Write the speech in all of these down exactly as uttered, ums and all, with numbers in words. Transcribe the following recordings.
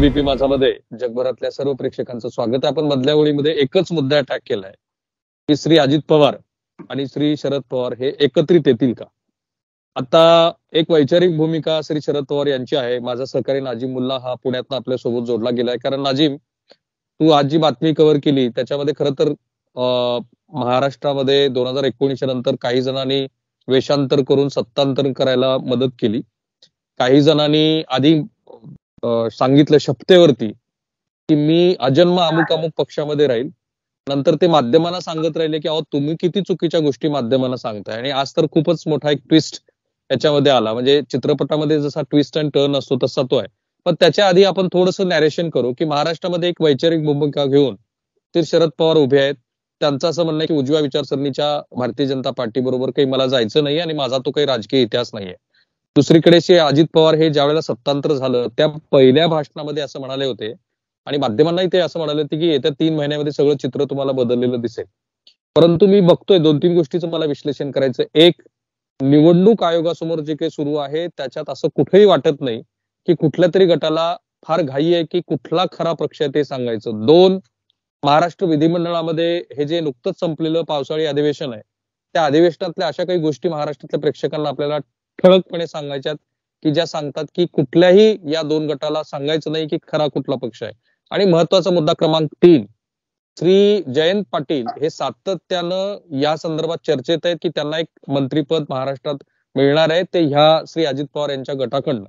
BP माझामध्ये जगभरातल्या सर्व प्रेक्षकांचं स्वागत आहे. आपण मधल्या ओळीमध्ये एकच मुद्दा अटॅक केलाय की श्री अजित पवार आणि श्री शरद पवार हे एकत्रित येतील का. आता एक वैचारिक भूमिका श्री शरद पवार यांची आहे. माझा सहकारी नाझीम मुल्ला हा पुण्यातनं आपल्या सोबत जोडला गेलाय. कारण नाझीम, तू आज जी बातमी कव्हर केली त्याच्यामध्ये खरं तर महाराष्ट्रामध्ये दोन हजार एकोणीसच्या नंतर काही जणांनी वेषांतर करून सत्तांतरण करायला मदत केली. काही जणांनी आधी सांगितलं शपथेवरती की मी अजन्म अमुक अमुक पक्षामध्ये राहील, नंतर ते माध्यमांना सांगत राहिले की अहो तुम्ही किती चुकीच्या गोष्टी माध्यमांना सांगताय. आणि आज तर खूपच मोठा एक ट्विस्ट याच्यामध्ये आला. म्हणजे चित्रपटामध्ये जसा ट्विस्ट अँड टर्न असतो तसा तो आहे. पण त्याच्या आधी आपण थोडंसं नॅरेशन करू की महाराष्ट्रामध्ये एक वैचारिक भूमिका घेऊन ते शरद पवार उभे आहेत. त्यांचं असं म्हणणं की उजव्या विचारसरणीच्या भारतीय जनता पार्टी बरोबर काही मला जायचं नाही आणि माझा तो काही राजकीय इतिहास नाहीये. दुसरीकडे श्री अजित पवार हे ज्यावेळेला सत्तांतर झालं त्या पहिल्या भाषणामध्ये असं म्हणाले होते आणि माध्यमांनाही ते असं म्हणाले होते की येत्या तीन महिन्यामध्ये सगळं चित्र तुम्हाला बदललेलं दिसेल. परंतु मी बघतोय दोन तीन गोष्टीचं मला विश्लेषण करायचं. एक, निवडणूक आयोगासमोर जे काही सुरू आहे त्याच्यात असं कुठेही वाटत नाही की कुठल्या तरी गटाला फार घाई आहे की कुठला खरा पक्ष आहे ते सांगायचं. दोन, महाराष्ट्र विधिमंडळामध्ये हे जे नुकतंच संपलेलं पावसाळी अधिवेशन आहे त्या अधिवेशनातल्या अशा काही गोष्टी महाराष्ट्रातल्या प्रेक्षकांना आपल्याला ठळकपणे सांगायच्यात की ज्या सांगतात की कुठल्याही या दोन गटाला सांगायचं नाही की खरा कुठला पक्ष आहे. आणि महत्वाचा मुद्दा क्रमांक तीन, श्री जयंत पाटील हे सातत्यानं या संदर्भात चर्चेत आहेत की त्यांना एक मंत्रीपद महाराष्ट्रात मिळणार आहे ते ह्या श्री अजित पवार यांच्या गटाकडनं.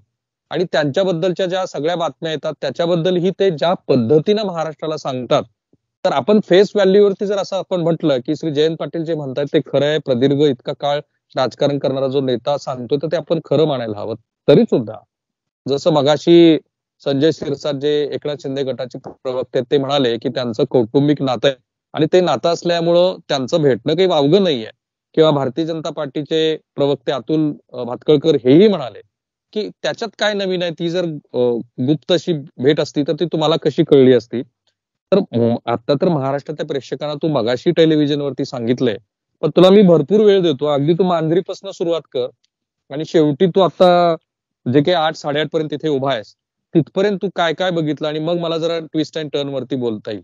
आणि त्यांच्याबद्दलच्या ज्या सगळ्या बातम्या येतात त्याच्याबद्दलही ते ज्या पद्धतीनं महाराष्ट्राला सांगतात, तर आपण फेस व्हॅल्यूवरती जर असं आपण म्हटलं की श्री जयंत पाटील जे म्हणतात ते खरं आहे, प्रदीर्घ इतका काळ राजकारण करणारा जो नेता सांगतो तर ते आपण खरं मानायला हवं. तरी सुद्धा जसं मगाशी संजय शिरसाट जे एकनाथ शिंदे गटाचे प्रवक्ते ते म्हणाले की त्यांचं कौटुंबिक नातं आहे आणि ते नातं असल्यामुळं त्यांचं भेटणं काही वावगं नाहीये. किंवा भारतीय जनता पार्टीचे प्रवक्ते अतुल भातखळकर हेही म्हणाले की त्याच्यात काय नवीन आहे, ती जर गुप्त अशी भेट असती तर ती तुम्हाला कशी कळली असती. तर आता तर महाराष्ट्रातल्या प्रेक्षकांना तू मगाशी टेलिव्हिजनवरती सांगितलंय, पण तुला मी भरपूर वेळ देतो. अगदी तू मांजरीपासून सुरुवात कर आणि शेवटी तू आता जे काही आठ साडेआठ पर्यंत तिथे उभा आहेस तिथपर्यंत तू काय काय बघितलं आणि मग मला जरा ट्विस्ट अँड टर्न वरती बोलता येईल.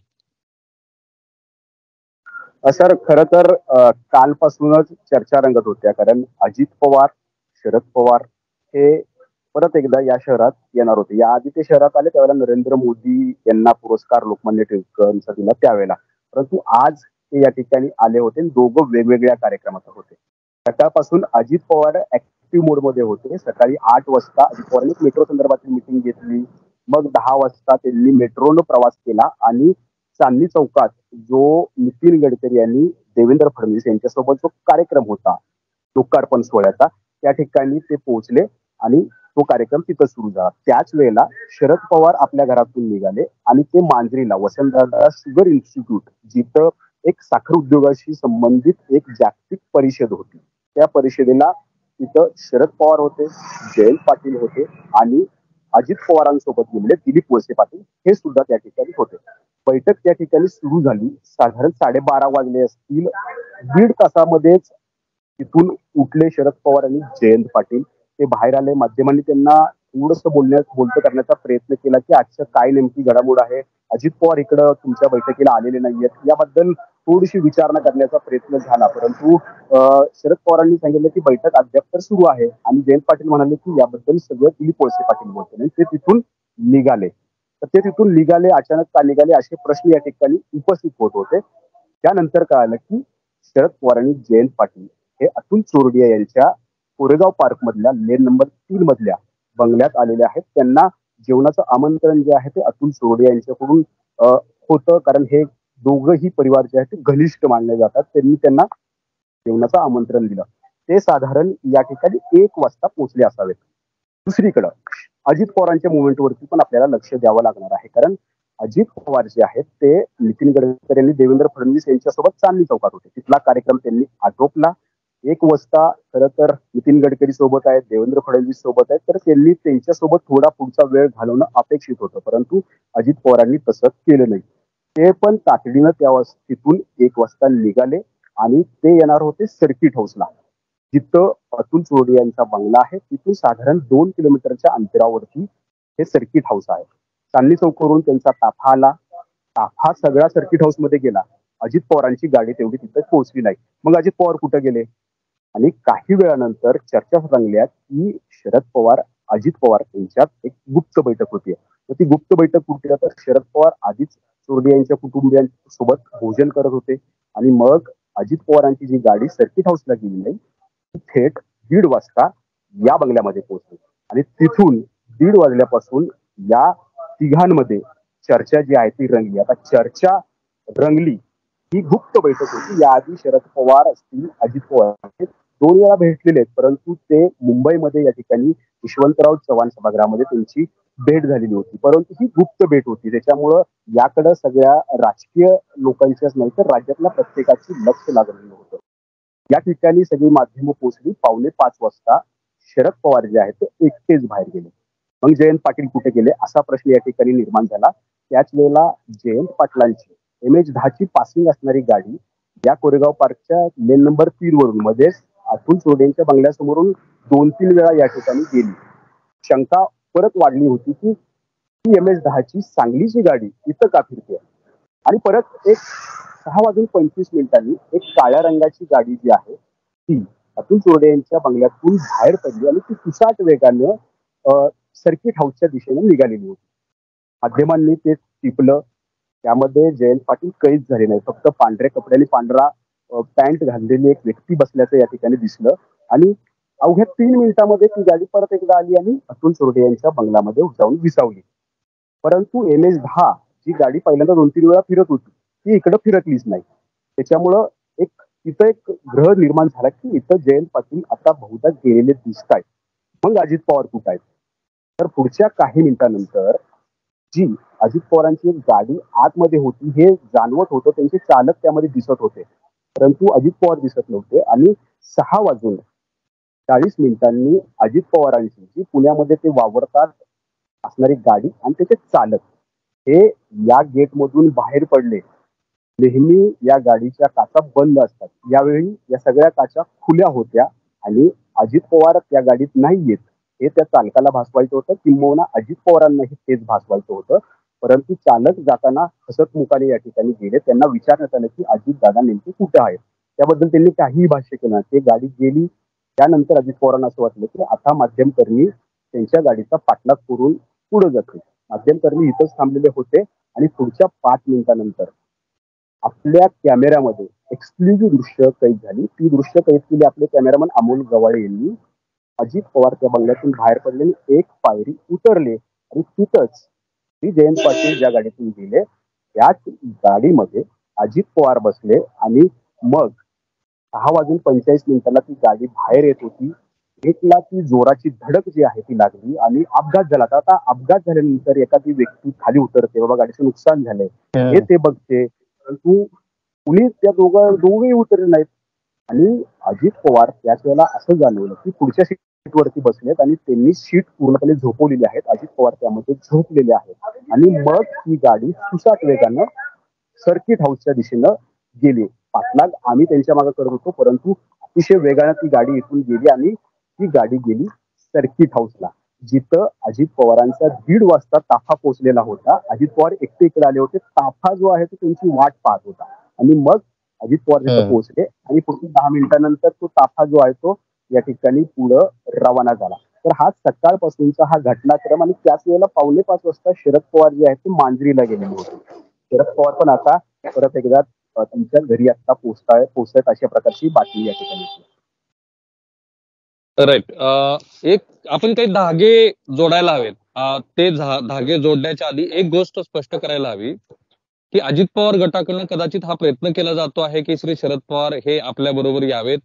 सर, खर तर कालपासूनच चर्चा रंगत होत्या. कारण अजित पवार, शरद पवार हे परत एकदा या शहरात येणार होते. या आधी ते शहरात आले त्यावेळेला नरेंद्र मोदी यांना पुरस्कार लोकमान्य टिळकांचा दिला त्यावेळेला, परंतु आज ते या ठिकाणी आले होते. दोघं वेगवेगळ्या कार्यक्रमात होते. सकाळपासून अजित पवार ऍक्टिव्ह मोडमध्ये होते. सकाळी आठ वाजता अजित पवारांनी मेट्रो संदर्भातील मिटिंग घेतली. मग दहा वाजता त्यांनी मेट्रोनं प्रवास केला आणि चांदणी चौकात जो नितीन गडकरी यांनी देवेंद्र फडणवीस यांच्यासोबत जो कार्यक्रम होता लोकार्पण सोहळ्याचा त्या ठिकाणी ते पोहोचले आणि तो कार्यक्रम तिथं सुरू झाला. त्याच वेळेला शरद पवार आपल्या घरातून निघाले आणि ते मांजरीला वसंतदादा शुगर इन्स्टिट्यूट, जिथं एक साखर उद्योगाशी संबंधित एक जागतिक परिषद होती, त्या परिषदेला तिथं शरद पवार होते, जयंत पाटील होते आणि अजित पवारांसोबत गेलेले दिलीप वळसे पाटील हे सुद्धा त्या ठिकाणी होते. बैठक त्या ठिकाणी सुरू झाली. साधारण साडेबारा वाजले असतील. दीड तासामध्येच तिथून उठले शरद पवार आणि जयंत पाटील. ते बाहेर आले. माध्यमांनी त्यांना थोडस बोलण्यास बोलत करण्याचा प्रयत्न केला की आजचं काय नेमकी घडामोड आहे, अजित पवार इकडं तुमच्या बैठकीला आलेले नाहीयेत, याबद्दल थोडीशी विचारणा करण्याचा प्रयत्न झाला. परंतु शरद पवारांनी सांगितलं की बैठक अद्याप तर सुरू आहे आणि जयंत पाटील म्हणाले की याबद्दल सगळं दिलीप वळसे पाटील बोलते. ते तिथून निघाले. तर ते तिथून निघाले अचानक का निघाले असे प्रश्न या ठिकाणी उपस्थित होत होते. त्यानंतर कळालं की शरद पवार आणि जयंत पाटील हे अतुल चोरडिया यांच्या कोरेगाव पार्क मधल्या लेन नंबर तीन मधल्या बंगल्यात आलेले आहेत. त्यांना जेवणाचं आमंत्रण जे आहे ते अतुल चोरडिया यांच्याकडून होतं. कारण हे दोघंही परिवार जे आहेत ते घनिष्ठ मानले जातात. त्यांनी त्यांना जेवणाचं आमंत्रण दिलं. ते साधारण या ठिकाणी एक वाजता पोहोचले असावेत. दुसरीकडं अजित पवारांच्या मुव्हमेंटवरती पण आपल्याला लक्ष द्यावं लागणार आहे. कारण अजित पवार जे आहेत ते नितीन गडकरी यांनी देवेंद्र फडणवीस यांच्यासोबत चांदणी चौकात होते. तिथला कार्यक्रम त्यांनी आटोपला. एक वाजता खरं तर नितीन गडकरी सोबत आहेत, देवेंद्र फडणवीस सोबत आहेत, तर त्यांनी त्यांच्यासोबत थोडा पुढचा वेळ घालवणं अपेक्षित होतं. परंतु अजित पवारांनी तसं केलं नाही. ते पण तातडीनं त्या तिथून एक वाजता निघाले आणि ते येणार होते सर्किट हाऊसला, जिथं अतुल चोरडिया यांचा बंगला आहे. तिथून साधारण दोन किलोमीटरच्या अंतरावरती हे सर्किट हाऊस आहे. चांदणी चौकावरून त्यांचा ताफा आला, ताफा सगळा सर्किट हाऊस मध्ये गेला, अजित पवारांची गाडी तेवढी तिथे पोहोचली नाही. मग अजित पवार कुठे गेले? आणि काही वेळानंतर चर्चा रंगल्या की शरद पवार अजित पवार यांच्यात एक गुप्त बैठक होती. ती गुप्त बैठक कुठे? तर शरद पवार आधीच चोरडिया यांच्या कुटुंबियांसोबत भोजन करत होते आणि मग अजित पवारांची जी गाडी सर्किट हाऊसला गेली नाही ती थेट दीड वाजता या बंगल्यामध्ये पोहोचली आणि तिथून दीड वाजल्यापासून या तिघांमध्ये चर्चा जी आहे ती रंगली. आता चर्चा रंगली ही गुप्त बैठक होती. याआधी शरद पवार असतील अजित पवार दोन वेळा भेटलेले आहेत, परंतु ते मुंबईमध्ये या ठिकाणी यशवंतराव चव्हाण सभागृहामध्ये त्यांची भेट झालेली होती, परंतु ही गुप्त भेट होती. त्याच्यामुळं याकडे सगळ्या राजकीय लोकांच्याच नाही तर राज्यातल्या प्रत्येकाची लक्ष लागलेलं होतं. या ठिकाणी सगळी माध्यमं पोहोचली. पावणे पाच वाजता शरद पवार जे आहेत ते एकटेच बाहेर गेले. मग जयंत पाटील कुठे गेले असा प्रश्न या ठिकाणी निर्माण झाला. त्याच वेळेला जयंत पाटलांची एम एच दहाची पासिंग असणारी गाडी या कोरेगाव पार्कच्या लेन नंबर तीन वरून मध्येच अतुल चोरड्यांच्या बंगल्यासमोरून दोन तीन वेळा या ठिकाणी गेली. शंका परत वाढली होती की ती एम एच दहाची सांगलीची गाडी इथं का फिरते. आणि परत एक सहा वाजून पंचवीस मिनिटांनी एक काळ्या रंगाची गाडी जी आहे ती अतुल चोरडे यांच्या बंगल्यातून बाहेर पडली आणि ती तुसाट वेगानं सर्किट हाऊसच्या दिशेने निघालेली होती. माध्यमांनी ते टिपलं. त्यामध्ये जयंत पाटील कैद झाले नाही, फक्त पांढऱ्या कपड्याने पांढरा पॅन्ट घाललेली एक व्यक्ती बसल्याचं या ठिकाणी दिसलं. आणि अवघ्या तीन मिनिटांमध्ये ती गाडी परत एकदा आली आणि अतुल चोरडे यांच्या बंगल्यामध्ये जाऊन विसावली. परंतु एम एस दहा जी गाडी पहिल्यांदा दोन तीन वेळा फिरत होती ती इकडं फिरकलीच नाही. त्याच्यामुळं एक तिथं एक ग्रह निर्माण झाला की इथं जयंत पाटील आता बहुधा गेलेले दिसत आहेत. मग अजित पवार कुठे आहेत? तर पुढच्या काही मिनिटानंतर जी अजित पवारांची एक गाडी आतमध्ये होती हे जाणवत होतं. त्यांचे चालक त्यामध्ये दिसत होते परंतु अजित पवार दिसत नव्हते. आणि सहा वाजून चाळीस मिनिटांनी अजित पवारांची जी पुण्यामध्ये ते वावरतात असणारी गाडी आणि त्याचे चालक हे या गेटमधून बाहेर पडले. नेहमी या गाडीच्या काचा बंद असतात, यावेळी या सगळ्या काचा खुल्या होत्या आणि अजित पवार त्या गाडीत नाही येत हे त्या चालकाला भासवायचं होतं, किंबहुना अजित पवारांनाही तेच भासवायचं होतं. परंतु चालक जाताना हसतमुखाने या ठिकाणी गेले. त्यांना विचारण्यात आलं की अजित दादा नेमके कुठे आहेत, त्याबद्दल त्यांनी काहीही भाष्य केलं नाही. ते गाडी गेली. त्यानंतर अजित पवारांना असं वाटलं की आता माध्यमकर्मी त्यांच्या गाडीचा पाठलाग करून पुढे जातील. माध्यमकर्मी इथंच थांबलेले होते आणि पुढच्या पाच मिनिटानंतर आपल्या कॅमेऱ्यामध्ये एक्सक्लुझिव्ह दृश्य कैद झाली. ती दृश्य कैद केली आपले कॅमेरामन अमोल गवाळे यांनी. अजित पवार त्या बंगल्यातून बाहेर पडले आणि एक पायरी उतरले आणि तिथंच जयंत पाटील ज्या गाडीतून गेले त्याच गाडीमध्ये अजित पवार बसले. आणि मग सहा वाजून पंचेचाळीस मिनिटांना ती गाडी बाहेर येत होती. एकला ती जोराची धडक जी आहे ती लागली आणि अपघात झाला. आता अपघात झाल्यानंतर एखादी व्यक्ती खाली उतरते, बाबा गाडीचं नुकसान झालंय हे ते बघते, परंतु कुणी त्या दोघं दोघेही उतरले नाहीत. आणि अजित पवार त्याच वेळेला असं जाणवलं की पुढच्या सीटवरती बसलेत आणि त्यांनी सीट पूर्णपणे झोपवलेली आहेत. अजित पवार त्यामध्ये झोपलेले आहेत. आणि मग ती गाडी सुसाट वेगानं सर्किट हाऊसच्या दिशेनं गेली. पाठलाग आम्ही त्यांच्या मागे करत होतो परंतु अतिशय वेगानं ती गाडी इथून गेली आणि ती गाडी गेली सर्किट हाऊसला, जिथं अजित पवारांचा दीड वाजता ताफा पोहोचलेला होता. अजित पवार एकटे इकडे आले होते. ताफा जो आहे तो त्यांची वाट पाहत होता. आणि मग अजित पवार तिथे पोहोचले आणि पुढच्या दहा मिनिटांनंतर तो ताफा जो आहे तो या ठिकाणी पुढे रवाना झाला. तर हा सकाळपासूनचा हा घटनाक्रम. आणि त्याच वेळेला पावणे पाच वाजता शरद पवार जे आहेत ते मांजरीला गेलेले होते. शरद पवार पण आता परत एकदा त्यांच्या घरी आता पोहोचताय पोहोचत अशा प्रकारची बातमी या ठिकाणी. राईट. एक आपण काही धागे जोडायला हवेत. ते धागे जोडण्याच्या आधी एक गोष्ट स्पष्ट करायला हवी की अजित पवार गटाकडून कदाचित हा प्रयत्न केला जातो आहे की श्री शरद पवार हे आपल्या बरोबर यावेत,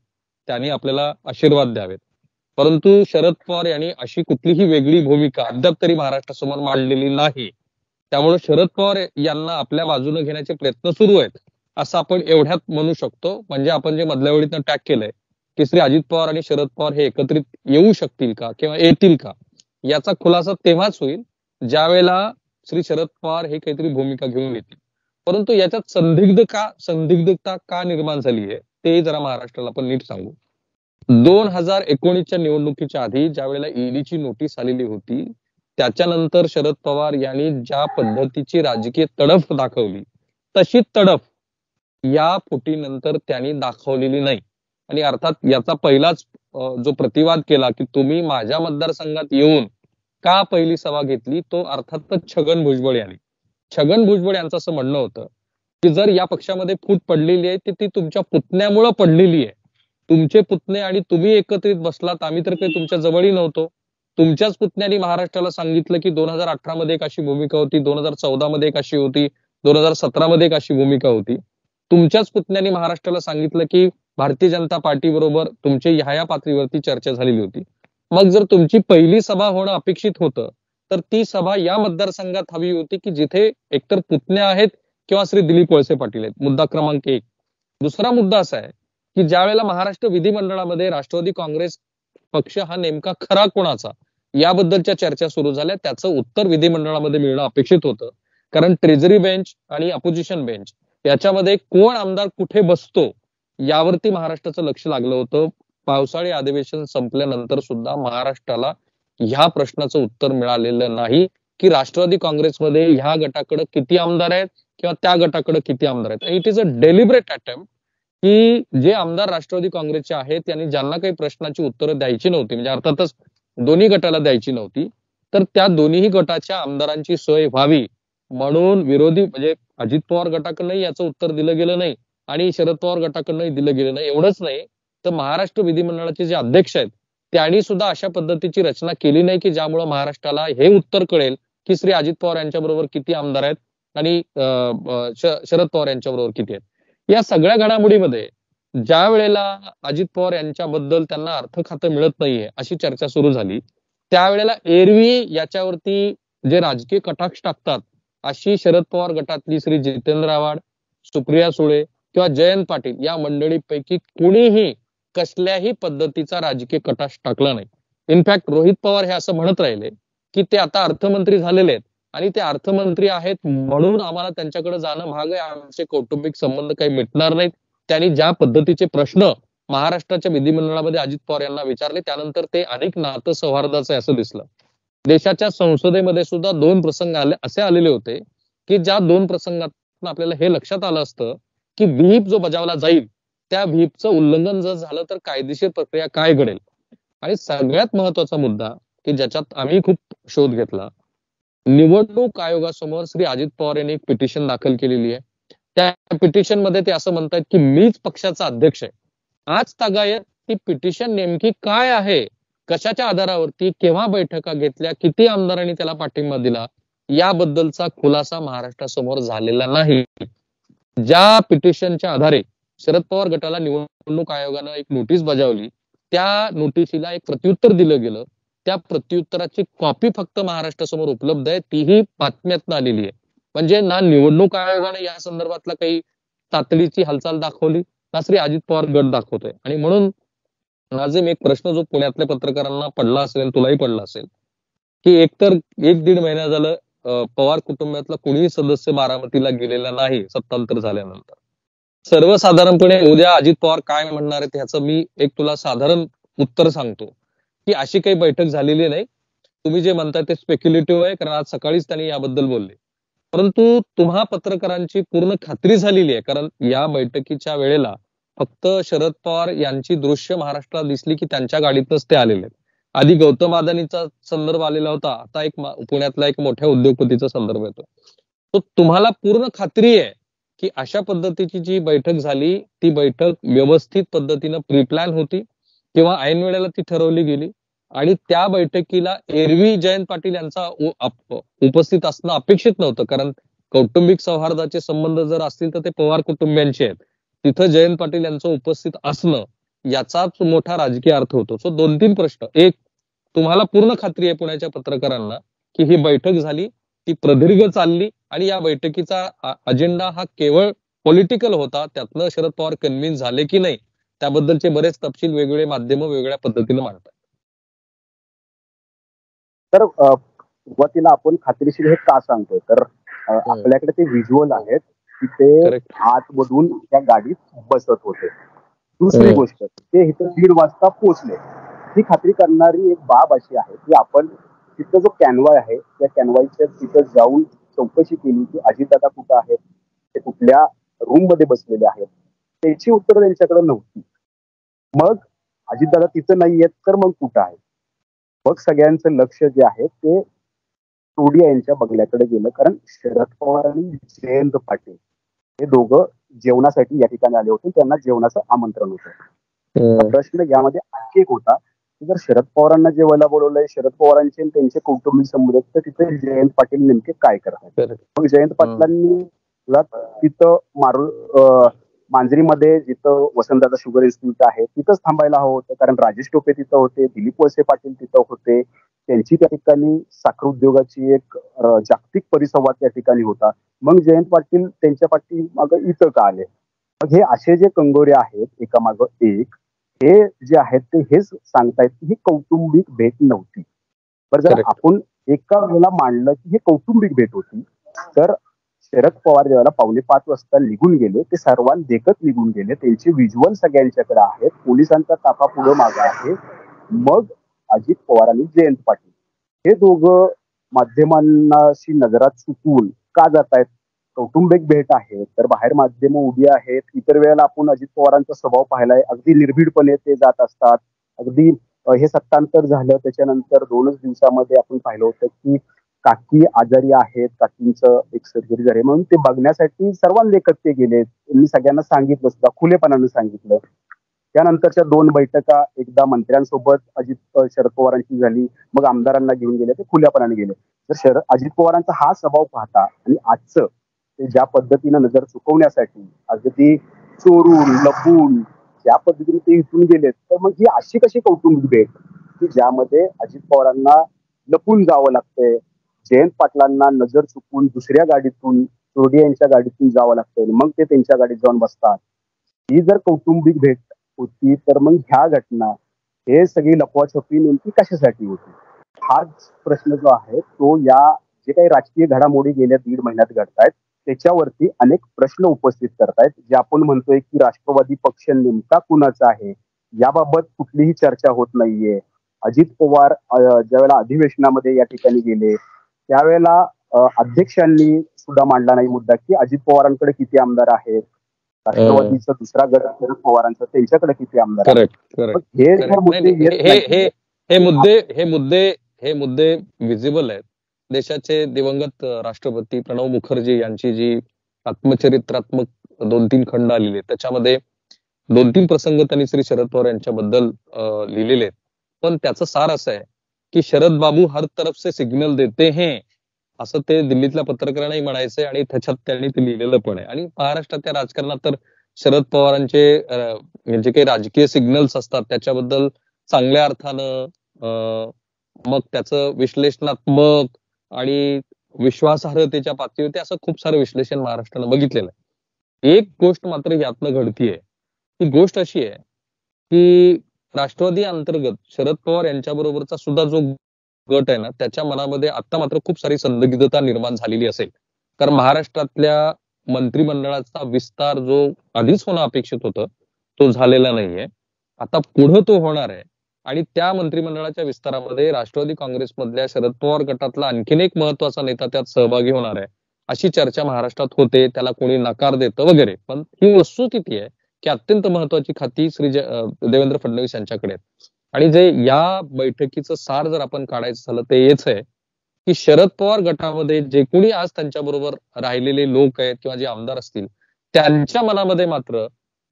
त्यांनी आपल्याला आशीर्वाद द्यावेत. परंतु शरद पवार यांनी अशी कुठलीही वेगळी भूमिका अद्याप तरी महाराष्ट्रासमोर मांडलेली नाही. त्यामुळे शरद पवार यांना आपल्या बाजूने घेण्याचे प्रयत्न सुरू आहेत असं आपण एवढ्यात म्हणू शकतो. म्हणजे आपण जे मधल्या वेळीतनं टॅग केलंय की श्री अजित पवार आणि शरद पवार हे एकत्रित येऊ शकतील का किंवा येतील का, याचा खुलासा तेव्हाच होईल ज्या वेळेला श्री शरद पवार हे काहीतरी भूमिका घेऊन येतील. परंतु याच्यात संदिग्ध का संदिग्धता का निर्माण झाली आहे ते जरा महाराष्ट्राला पण नीट सांगू. दोन हजार एकोणीसच्या निवडणुकीच्या आधी ज्या वेळेला ईडीची नोटीस आलेली होती त्याच्यानंतर शरद पवार यांनी ज्या पद्धतीची राजकीय तडफ दाखवली तशी तडफ या फुटीनंतर त्यांनी दाखवलेली नाही. आणि अर्थात याचा पहिलाच जो प्रतिवाद केला की तुम्ही माझ्या मतदारसंघात येऊन का पहिली सभा घेतली, तो अर्थातच छगन भुजबळ यांनी. छगन भुजबळ यांचं असं म्हणणं होतं की जर या पक्षामध्ये फूट पडलेली आहे ती तुमच्या पुतण्यामुळे पडलेली आहे. तुमचे पुतणे आणि तुम्ही एकत्रित बसलात, आम्ही तर काही तुमच्या जवळही नव्हतो. तुमच्याच पुतण्याने महाराष्ट्राला सांगितलं की दोन हजार अठरा मध्ये एक अशी भूमिका होती, दोन हजार चौदा मध्ये एक अशी होती, दोन हजार सतरा मध्ये एक अशी भूमिका होती. तुमच्याच पुतण्याने महाराष्ट्राला सांगितलं की भारतीय जनता पार्टी बरोबर तुमचे ह्या या पातळीवरती चर्चा झालेली होती. मग जर तुमची पहिली सभा होणं अपेक्षित होतं तर ती सभा या मतदारसंघात हवी होती की जिथे एकतर पुतण्या आहेत किंवा श्री दिलीप वळसे पाटील आहेत. मुद्दा क्रमांक एक. दुसरा मुद्दा असा आहे की ज्या वेळेला महाराष्ट्र विधिमंडळामध्ये राष्ट्रवादी काँग्रेस पक्ष हा नेमका खरा कोणाचा याबद्दलच्या चर्चा सुरू झाल्या, त्याचं उत्तर विधिमंडळामध्ये मिळणं अपेक्षित होतं. कारण ट्रेझरी बेंच आणि अपोजिशन बेंच याच्यामध्ये कोण आमदार कुठे बसतो यावरती महाराष्ट्राचं लक्ष लागलं होतं. पावसाळी अधिवेशन संपल्यानंतर सुद्धा महाराष्ट्राला ह्या प्रश्नाचं उत्तर मिळालेलं नाही की राष्ट्रवादी काँग्रेसमध्ये ह्या गटाकडे किती आमदार आहेत किंवा त्या गटाकडे किती आमदार आहेत. It is a deliberate attempt की जे आमदार राष्ट्रवादी काँग्रेसचे आहेत आणि ज्यांना काही प्रश्नाची उत्तरं द्यायची नव्हती, म्हणजे अर्थातच दोन्ही गटाला द्यायची नव्हती, तर त्या दोन्हीही गटाच्या आमदारांची सोय व्हावी म्हणून विरोधी म्हणजे अजित पवार गटाकडनंही याचं उत्तर दिलं गेलं नाही आणि शरद पवार गटाकडनंही दिलं गेलं नाही. एवढंच नाही तर महाराष्ट्र विधिमंडळाचे जे अध्यक्ष आहेत त्यांनी सुद्धा अशा पद्धतीची रचना केली नाही की ज्यामुळे महाराष्ट्राला हे उत्तर कळेल की श्री अजित पवार यांच्याबरोबर किती आमदार आहेत आणि शरद पवार यांच्याबरोबर किती आहेत. या सगळ्या घडामोडीमध्ये ज्या वेळेला अजित पवार यांच्याबद्दल त्यांना अर्थ खातं मिळत नाहीये अशी चर्चा सुरू झाली, त्यावेळेला एरवी याच्यावरती जे राजकीय कटाक्ष टाकतात अशी शरद पवार गटातली श्री जितेंद्र आव्हाड, सुप्रिया सुळे किंवा जयंत पाटील या मंडळीपैकी कोणीही कसल्याही पद्धतीचा राजकीय कटाक्ष टाकला नाही. इनफॅक्ट रोहित पवार हे असं म्हणत राहिले की ते आता अर्थमंत्री झालेले आहेत आणि ते अर्थमंत्री आहेत म्हणून आम्हाला त्यांच्याकडे जाणं भाग आहे, आमचे कौटुंबिक संबंध काही मिटणार नाहीत. त्यांनी ज्या पद्धतीचे प्रश्न महाराष्ट्राच्या विधिमंडळामध्ये अजित पवार यांना विचारले त्यानंतर ते अनेक नातं सौहार्दाचं आहे असं दिसलं. देशाच्या संसदेमध्ये सुद्धा दोन प्रसंग आले असे आलेले होते की ज्या दोन प्रसंगात आपल्याला हे लक्षात आलं असतं की विहीप जो बजावला जाईल त्या व्हीपचं उल्लंघन जर झालं तर कायदेशीर प्रक्रिया काय घडेल. आणि सगळ्यात महत्वाचा मुद्दा की ज्याच्यात आम्ही खूप शोध घेतला, निवडणूक आयोगासमोर श्री अजित पवार यांनी एक पिटिशन दाखल केलेली आहे. त्या पिटिशन मध्ये ते असं म्हणतात की मीच पक्षाचा अध्यक्ष आहे. आज तागायत ती पिटिशन नेमकी काय आहे, कशाच्या आधारावरती, केव्हा बैठका घेतल्या, किती आमदारांनी त्याला पाठिंबा दिला याबद्दलचा खुलासा महाराष्ट्रासमोर झालेला नाही. ज्या पिटिशनच्या आधारे शरद पवार गटाला निवडणूक आयोगानं एक नोटीस बजावली, त्या नोटीसीला एक प्रत्युत्तर दिलं गेलं. त्या प्रत्युत्तराची कॉपी फक्त महाराष्ट्रासमोर उपलब्ध आहे, तीही बातम्यातनं आलेली आहे. म्हणजे ना निवडणूक आयोगाने या संदर्भातला काही तातडीची हालचाल दाखवली ना श्री अजित पवार गट दाखवतोय. आणि म्हणून नाझीम, एक प्रश्न जो पुण्यातल्या पत्रकारांना पडला असेल, तुलाही पडला असेल, की एकतर एक दीड महिना झालं पवार कुटुंबातला कोणीही सदस्य बारामतीला गेलेला नाही सत्तांतर झाल्यानंतर. सर्वसाधारणपणे उद्या अजित पवार काय म्हणणार आहेत ह्याचं मी एक तुला साधारण उत्तर सांगतो की अशी काही बैठक झालेली नाही. तुम्ही जे म्हणताय ते स्पेक्युलेटिव्ह आहे, कारण आज सकाळीच त्यांनी याबद्दल बोलले. परंतु तुम्हा पत्रकारांची पूर्ण खात्री झालेली आहे, कारण या बैठकीच्या वेळेला फक्त शरद पवार यांची दृश्य महाराष्ट्राला दिसली की त्यांच्या गाडीतच ते आलेले आहेत. आधी गौतम अदानीचा संदर्भ आलेला होता, आता एक पुण्यातला एक मोठ्या उद्योगपतीचा संदर्भ येतो. तो तुम्हाला पूर्ण खात्री आहे की अशा पद्धतीची जी बैठक झाली ती बैठक व्यवस्थित पद्धतीनं प्रीप्लॅन होती किंवा ऐन वेळेला ती ठरवली गेली. आणि त्या बैठकीला एरवी जयंत पाटील यांचा उपस्थित असणं अपेक्षित नव्हतं, कारण कौटुंबिक सौहार्दाचे संबंध जर असतील तर ते पवार कुटुंबियांचे आहेत. तिथं जयंत पाटील यांचं उपस्थित असणं याचाच मोठा राजकीय अर्थ होतो. सो दोन तीन प्रश्न. एक, तुम्हाला पूर्ण खात्री आहे पुण्याच्या पत्रकारांना की ही बैठक झाली ती प्रदीर्घ चालली आणि या बैठकीचा अजेंडा हा केवळ पॉलिटिकल होता, त्यातनं शरद पवार कन्व्हिन्स झाले की नाही त्याबद्दलचे बरेच तपशील वेगवेगळे माध्यम वेगळ्या पद्धतीने मांडतात. तर सुरुवातीला आपण खात्रीशीर हे का सांगतोय, तर आपल्याकडे ते व्हिज्युअल आहेत की ते आतमधून त्या गाडीत बसत होते. दुसरी गोष्ट, ते इथं दीड वाजता पोहोचले. ही खात्री करणारी एक बाब अशी आहे की आपण तिथं जो कॅनवा आहे त्या कॅनवाईच्या तिथं जाऊन चौकशी केली की अजितदादा कुठं आहेत, ते कुठल्या रूम मध्ये बसलेले आहेत, त्याची उत्तरं त्यांच्याकडे नव्हती. मग अजितदादा तिथं नाही आहेत तर मग कुठं आहे? मग सगळ्यांचं लक्ष जे आहे ते चोडिया यांच्या बंगल्याकडे गेलं, कारण शरद पवार आणि जयंत पाटील हे दोघं जेवणासाठी या ठिकाणी आले होते, त्यांना जेवणाचं आमंत्रण होतं. प्रश्न यामध्ये आणखी एक होता की जर शरद पवारांना जेवायला बोलवलंय, शरद पवारांचे त्यांचे कौटुंबिक संबंध, तर तिथे जयंत पाटील नेमके काय करतात? मग जयंत पाटलांनी तिथं मारू मांजरीमध्ये जिथं वसंतदादा शुगर इन्स्टिट्यूट आहे तिथंच थांबायला हवं होतं, कारण राजेश टोपे तिथं होते, दिलीप वळसे पाटील तिथं होते, त्यांची त्या ठिकाणी साखर उद्योगाची एक जागतिक परिसंवाद त्या ठिकाणी होता. मग जयंत पाटील त्यांच्या पाठीमागं इथं का आले? मग हे असे जे कंगोरे आहेत एकामागं एक, हे जे आहेत ते हेच सांगतायत की ही कौटुंबिक भेट नव्हती. बरं, जर आपण एका वेळेला मांडलं की हे कौटुंबिक भेट होती, तर शरद पवार जेव्हा पावणे पाच वाजता निघून गेले, ते सर्वांना देखत निघून गेले, त्यांचे व्हिज्युअल सगळ्यांच्याकडे आहेत, पोलिसांचा ताफा पुढे मागे आहे. मग अजित पवार आणि जयंत पाटील हे दोघं माध्यमांशी नजरात चुकून का जात आहेत? कौटुंबिक भेट आहे तर बाहेर माध्यम उभी आहेत. इतर वेळेला आपण अजित पवारांचा स्वभाव पाहिलाय, अगदी निर्भीडपणे ते जात असतात. अगदी हे सत्तांतर झालं त्याच्यानंतर दोनच दिवसामध्ये आपण पाहिलं होतं की काकी आजारी आहेत, काकींचं एक सर्जरी झाली म्हणून ते बघण्यासाठी सर्वांना एकत्र ते गेले, त्यांनी सगळ्यांना सांगितलं सुद्धा, खुलेपणानं सांगितलं. त्यानंतरच्या दोन बैठका एकदा मंत्र्यांसोबत अजित शरद पवारांची झाली, मग आमदारांना घेऊन गेले, ते खुल्यापणाने गेले. तर शरद अजित पवारांचा हा स्वभाव पाहता आणि आजचं ते ज्या पद्धतीनं नजर चुकवण्यासाठी अगदी चोरून लपून ज्या पद्धतीने ते इथून गेलेत, तर मग ही अशी कशी कौटुंबिक भेट की ज्यामध्ये अजित पवारांना लपून जावं लागतंय, जयंत पाटलांना नजर चुकून दुसऱ्या गाडीतून चोरडिया यांच्या गाडीतून जावं लागतं, मग ते त्यांच्या गाडीत जाऊन बसतात. ही जर कौटुंबिक भेट होती तर मग ह्या घटना हे सगळी लपवाछपी नेमकी कशासाठी होती? हाच प्रश्न जो आहे तो या जे काही राजकीय घडामोडी गेल्या दीड महिन्यात घडतायत त्याच्यावरती अनेक प्रश्न उपस्थित करतायत. जे आपण म्हणतोय की राष्ट्रवादी पक्ष नेमका कुणाचा आहे याबाबत कुठलीही चर्चा होत नाहीये. अजित पवार ज्यावेळेला अधिवेशनामध्ये या ठिकाणी गेले त्यावेळेला अध्यक्षांनी सुद्धा मांडला नाही मुद्दा की अजित पवारांकडे किती आमदार आहेत, राष्ट्रवादीचा दुसरा गट शरद पवारांचा त्यांच्याकडे किती आमदार आहेत. हे मुद्दे हे मुद्दे हे मुद्दे विजिबल आहेत. देशाचे दिवंगत राष्ट्रपती प्रणव मुखर्जी यांची जी आत्मचरित्रात्मक दोन तीन खंड आलेली आहेत त्याच्यामध्ये दोन तीन प्रसंग त्यांनी श्री शरद पवार यांच्याबद्दल लिहिलेले आहेत. पण त्याचं सार असं आहे की शरद बाबू हर तरफ से सिग्नल देते हैं असं ते दिल्लीतल्या पत्रकारांनाही म्हणायचंय आणि त्याच्यात त्यांनी ते लिहिलेलं पण आहे. आणि महाराष्ट्रातल्या राजकारणात तर शरद पवारांचे जे काही राजकीय सिग्नल्स असतात त्याच्याबद्दल चांगल्या अर्थानं मग त्याचं विश्लेषणात्मक आणि विश्वासार्हतेच्या पातळीवर ते असं खूप सारं विश्लेषण महाराष्ट्रानं बघितलेलं आहे. एक गोष्ट मात्र यातनं घडतीये, ती गोष्ट अशी आहे की राष्ट्रवादी अंतर्गत शरद पवार यांच्याबरोबरचा सुद्धा जो गट आहे ना त्याच्या मनामध्ये आता मात्र खूप सारी संदिग्धता निर्माण झालेली असेल, कारण महाराष्ट्रातल्या मंत्रिमंडळाचा विस्तार जो आधीच होणं अपेक्षित होतं तो झालेला नाहीये, आता पुढं तो होणार आहे. आणि त्या मंत्रिमंडळाच्या विस्तारामध्ये राष्ट्रवादी काँग्रेसमधल्या शरद पवार गटातला आणखीन एक महत्वाचा नेता त्यात सहभागी होणार आहे अशी चर्चा महाराष्ट्रात होते, त्याला कोणी नकार देतं वगैरे. पण ही वस्तुस्थिती आहे की अत्यंत महत्वाची खाती श्री देवेंद्र फडणवीस यांच्याकडे आहेत. आणि जे या बैठकीचं सार जर आपण काढायचं झालं ते हेच आहे की शरद पवार गटामध्ये जे कोणी आज त्यांच्याबरोबर राहिलेले लोक आहेत किंवा जे आमदार असतील त्यांच्या मनामध्ये मात्र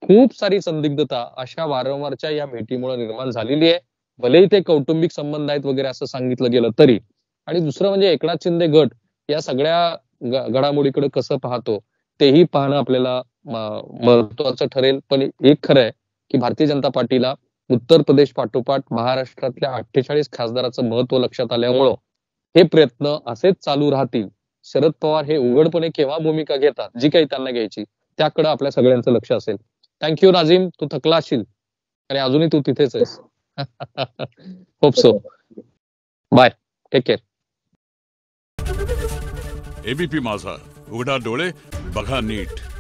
खूप सारी संदिग्धता अशा वारंवारच्या या भेटीमुळे निर्माण झालेली आहे, भलेही ते कौटुंबिक संबंध आहेत वगैरे असं सांगितलं गेलं तरी. आणि दुसरं म्हणजे एकनाथ शिंदे गट या सगळ्या घडामोडीकडे कसं पाहतो तेही पाहणं आपल्याला महत्वाचं ठरेल. पण एक खरं आहे की भारतीय जनता पार्टीला उत्तर प्रदेश पाठोपाठ महाराष्ट्रातल्या अठ्ठेचाळीस खासदाराचं महत्व लक्षात आल्यामुळं हे प्रयत्न असेच चालू राहतील. शरद पवार हे उघडपणे केव्हा भूमिका घेतात जी काही त्यांना घ्यायची त्याकडे आपल्या सगळ्यांचं लक्ष असेल. थँक्यू नाझीम, तू थकला असशील आणि अजूनही तू तिथेच आहेस. Hope so. Bye, take care. ABP Majha, उघडा डोळे बघा नीट.